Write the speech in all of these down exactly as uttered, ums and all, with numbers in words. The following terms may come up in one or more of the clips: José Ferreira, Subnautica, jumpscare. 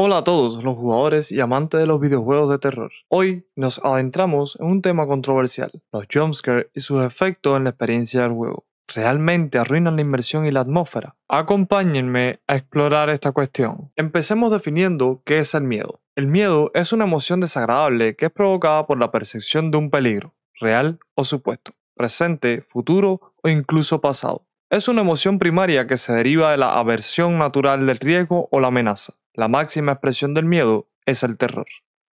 Hola a todos los jugadores y amantes de los videojuegos de terror. Hoy nos adentramos en un tema controversial, los jumpscare y sus efectos en la experiencia del juego. ¿Realmente arruinan la inmersión y la atmósfera? Acompáñenme a explorar esta cuestión. Empecemos definiendo qué es el miedo. El miedo es una emoción desagradable que es provocada por la percepción de un peligro, real o supuesto, presente, futuro o incluso pasado. Es una emoción primaria que se deriva de la aversión natural del riesgo o la amenaza. La máxima expresión del miedo es el terror.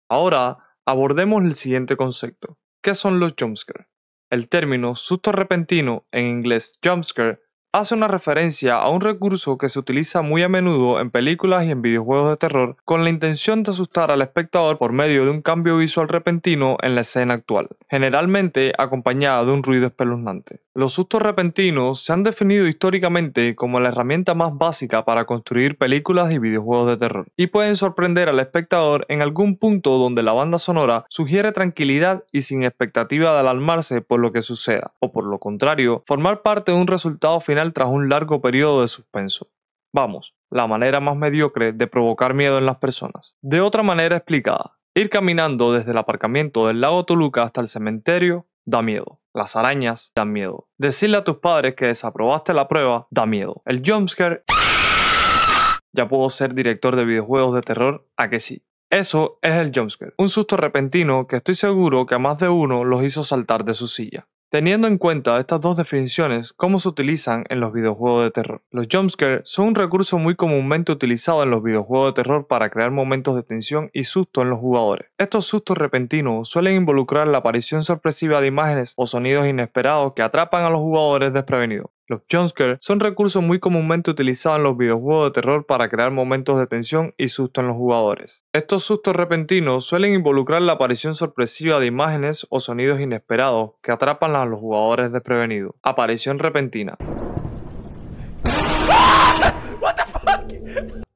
Ahora abordemos el siguiente concepto. ¿Qué son los jumpscare? El término susto repentino, en inglés jumpscare, hace una referencia a un recurso que se utiliza muy a menudo en películas y en videojuegos de terror con la intención de asustar al espectador por medio de un cambio visual repentino en la escena actual, generalmente acompañada de un ruido espeluznante. Los sustos repentinos se han definido históricamente como la herramienta más básica para construir películas y videojuegos de terror, y pueden sorprender al espectador en algún punto donde la banda sonora sugiere tranquilidad y sin expectativa de alarmarse por lo que suceda, o por lo contrario, formar parte de un resultado final tras un largo periodo de suspenso. Vamos, la manera más mediocre de provocar miedo en las personas. De otra manera explicada, ir caminando desde el aparcamiento del lago Toluca hasta el cementerio da miedo. Las arañas dan miedo. Decirle a tus padres que desaprobaste la prueba da miedo. El jumpscare... Ya puedo ser director de videojuegos de terror, ¿a que sí? Eso es el jumpscare. Un susto repentino que estoy seguro que a más de uno los hizo saltar de su silla. Teniendo en cuenta estas dos definiciones, ¿cómo se utilizan en los videojuegos de terror? Los jumpscare son un recurso muy comúnmente utilizado en los videojuegos de terror para crear momentos de tensión y susto en los jugadores. Estos sustos repentinos suelen involucrar la aparición sorpresiva de imágenes o sonidos inesperados que atrapan a los jugadores desprevenidos. Los jumpscare son recursos muy comúnmente utilizados en los videojuegos de terror para crear momentos de tensión y susto en los jugadores. Estos sustos repentinos suelen involucrar la aparición sorpresiva de imágenes o sonidos inesperados que atrapan a los jugadores desprevenidos. Aparición repentina.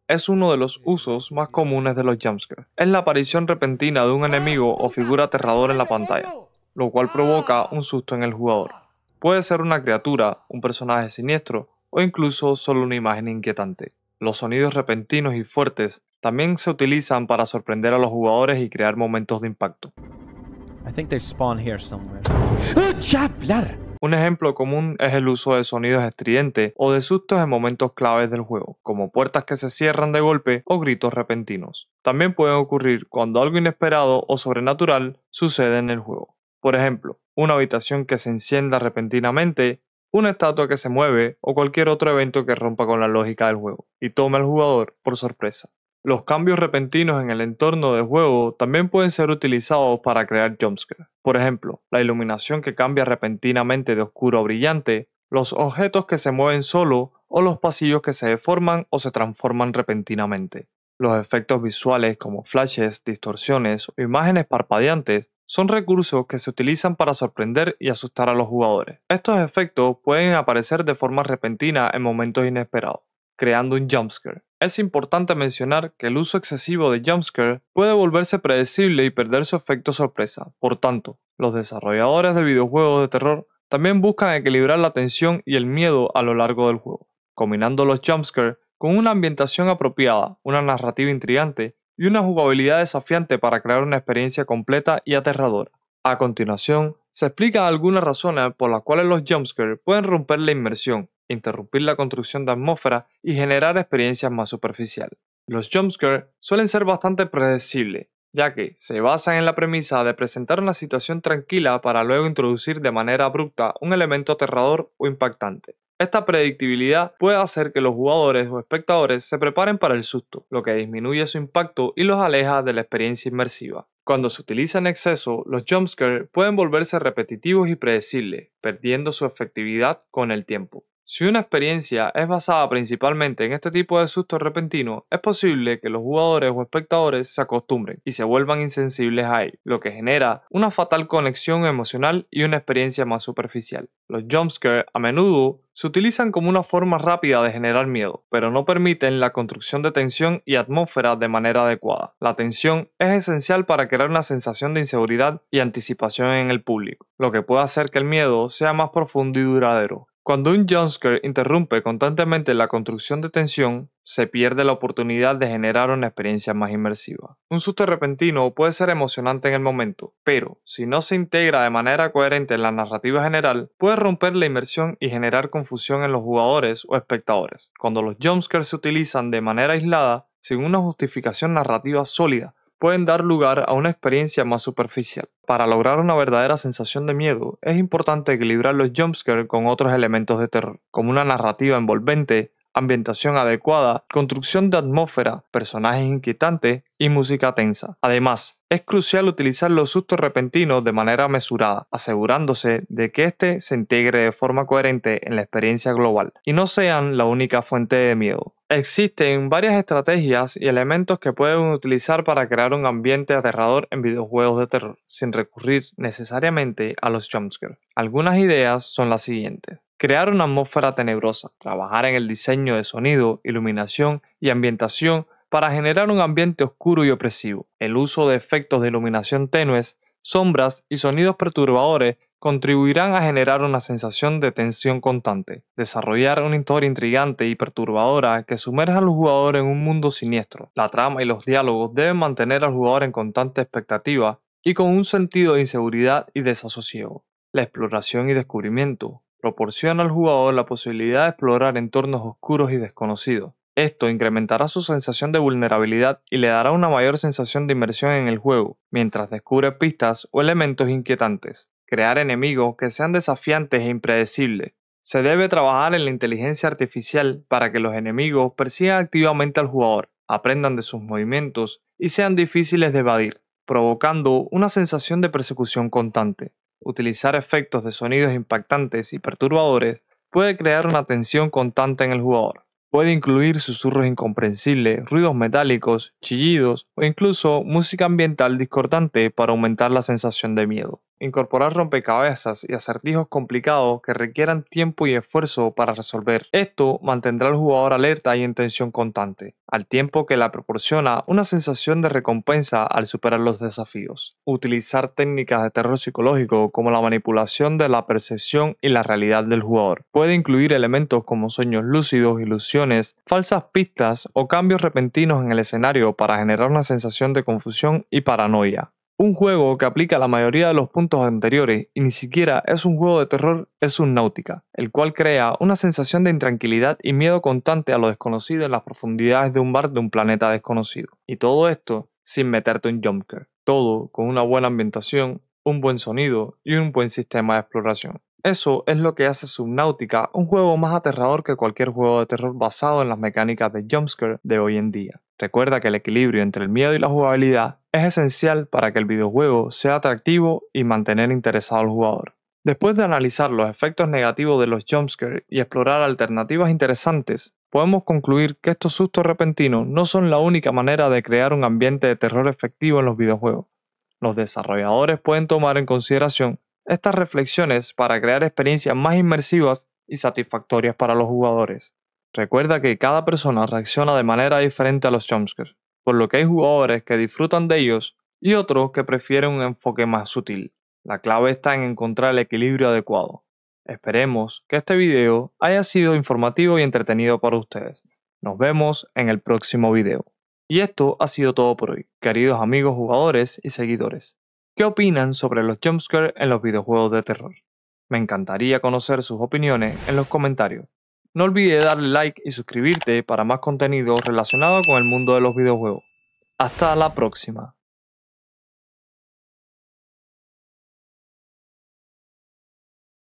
Es uno de los usos más comunes de los jumpscare. Es la aparición repentina de un enemigo o figura aterradora en la pantalla, lo cual provoca un susto en el jugador. Puede ser una criatura, un personaje siniestro o incluso solo una imagen inquietante. Los sonidos repentinos y fuertes también se utilizan para sorprender a los jugadores y crear momentos de impacto. Un ejemplo común es el uso de sonidos estridentes o de sustos en momentos claves del juego, como puertas que se cierran de golpe o gritos repentinos. También pueden ocurrir cuando algo inesperado o sobrenatural sucede en el juego. Por ejemplo, una habitación que se encienda repentinamente, una estatua que se mueve o cualquier otro evento que rompa con la lógica del juego y tome al jugador por sorpresa. Los cambios repentinos en el entorno del juego también pueden ser utilizados para crear jumpscare. Por ejemplo, la iluminación que cambia repentinamente de oscuro a brillante, los objetos que se mueven solo o los pasillos que se deforman o se transforman repentinamente. Los efectos visuales como flashes, distorsiones o imágenes parpadeantes son recursos que se utilizan para sorprender y asustar a los jugadores. Estos efectos pueden aparecer de forma repentina en momentos inesperados, creando un jumpscare. Es importante mencionar que el uso excesivo de jumpscare puede volverse predecible y perder su efecto sorpresa. Por tanto, los desarrolladores de videojuegos de terror también buscan equilibrar la tensión y el miedo a lo largo del juego, combinando los jumpscare con una ambientación apropiada, una narrativa intrigante y una jugabilidad desafiante para crear una experiencia completa y aterradora. A continuación, se explican algunas razones por las cuales los jumpscare pueden romper la inmersión, interrumpir la construcción de atmósfera y generar experiencias más superficiales. Los jumpscare suelen ser bastante predecibles, ya que se basan en la premisa de presentar una situación tranquila para luego introducir de manera abrupta un elemento aterrador o impactante. Esta predictibilidad puede hacer que los jugadores o espectadores se preparen para el susto, lo que disminuye su impacto y los aleja de la experiencia inmersiva. Cuando se utiliza en exceso, los jumpscare pueden volverse repetitivos y predecibles, perdiendo su efectividad con el tiempo. Si una experiencia es basada principalmente en este tipo de sustos repentinos, es posible que los jugadores o espectadores se acostumbren y se vuelvan insensibles a él, lo que genera una fatal conexión emocional y una experiencia más superficial. Los jumpscare a menudo se utilizan como una forma rápida de generar miedo, pero no permiten la construcción de tensión y atmósfera de manera adecuada. La tensión es esencial para crear una sensación de inseguridad y anticipación en el público, lo que puede hacer que el miedo sea más profundo y duradero. Cuando un jumpscare interrumpe constantemente la construcción de tensión, se pierde la oportunidad de generar una experiencia más inmersiva. Un susto repentino puede ser emocionante en el momento, pero si no se integra de manera coherente en la narrativa general, puede romper la inmersión y generar confusión en los jugadores o espectadores. Cuando los jumpscares se utilizan de manera aislada, sin una justificación narrativa sólida, pueden dar lugar a una experiencia más superficial. Para lograr una verdadera sensación de miedo, es importante equilibrar los jumpscares con otros elementos de terror, como una narrativa envolvente, ambientación adecuada, construcción de atmósfera, personajes inquietantes y música tensa. Además, es crucial utilizar los sustos repentinos de manera mesurada, asegurándose de que éste se integre de forma coherente en la experiencia global y no sean la única fuente de miedo. Existen varias estrategias y elementos que pueden utilizar para crear un ambiente aterrador en videojuegos de terror, sin recurrir necesariamente a los jumpscares. Algunas ideas son las siguientes. Crear una atmósfera tenebrosa, trabajar en el diseño de sonido, iluminación y ambientación para generar un ambiente oscuro y opresivo. El uso de efectos de iluminación tenues, sombras y sonidos perturbadores contribuirán a generar una sensación de tensión constante. Desarrollar una historia intrigante y perturbadora que sumerja al jugador en un mundo siniestro. La trama y los diálogos deben mantener al jugador en constante expectativa y con un sentido de inseguridad y desasosiego. La exploración y descubrimiento proporciona al jugador la posibilidad de explorar entornos oscuros y desconocidos. Esto incrementará su sensación de vulnerabilidad y le dará una mayor sensación de inmersión en el juego, mientras descubre pistas o elementos inquietantes. Crear enemigos que sean desafiantes e impredecibles. Se debe trabajar en la inteligencia artificial para que los enemigos persigan activamente al jugador, aprendan de sus movimientos y sean difíciles de evadir, provocando una sensación de persecución constante. Utilizar efectos de sonidos impactantes y perturbadores puede crear una tensión constante en el jugador. Puede incluir susurros incomprensibles, ruidos metálicos, chillidos o incluso música ambiental discordante para aumentar la sensación de miedo. Incorporar rompecabezas y acertijos complicados que requieran tiempo y esfuerzo para resolver. Esto mantendrá al jugador alerta y en tensión constante, al tiempo que le proporciona una sensación de recompensa al superar los desafíos. Utilizar técnicas de terror psicológico como la manipulación de la percepción y la realidad del jugador. Puede incluir elementos como sueños lúcidos, ilusiones, falsas pistas o cambios repentinos en el escenario para generar una sensación de confusión y paranoia. Un juego que aplica la mayoría de los puntos anteriores y ni siquiera es un juego de terror es Subnautica, el cual crea una sensación de intranquilidad y miedo constante a lo desconocido en las profundidades de un bar de un planeta desconocido. Y todo esto sin meterte un jumpscare. Todo con una buena ambientación, un buen sonido y un buen sistema de exploración. Eso es lo que hace Subnautica un juego más aterrador que cualquier juego de terror basado en las mecánicas de jumpscare de hoy en día. Recuerda que el equilibrio entre el miedo y la jugabilidad es esencial para que el videojuego sea atractivo y mantener interesado al jugador. Después de analizar los efectos negativos de los jumpscares y explorar alternativas interesantes, podemos concluir que estos sustos repentinos no son la única manera de crear un ambiente de terror efectivo en los videojuegos. Los desarrolladores pueden tomar en consideración estas reflexiones para crear experiencias más inmersivas y satisfactorias para los jugadores. Recuerda que cada persona reacciona de manera diferente a los jumpscares, por lo que hay jugadores que disfrutan de ellos y otros que prefieren un enfoque más sutil. La clave está en encontrar el equilibrio adecuado. Esperemos que este video haya sido informativo y entretenido para ustedes. Nos vemos en el próximo video. Y esto ha sido todo por hoy, queridos amigos jugadores y seguidores. ¿Qué opinan sobre los jumpscares en los videojuegos de terror? Me encantaría conocer sus opiniones en los comentarios. No olvides darle like y suscribirte para más contenido relacionado con el mundo de los videojuegos. Hasta la próxima.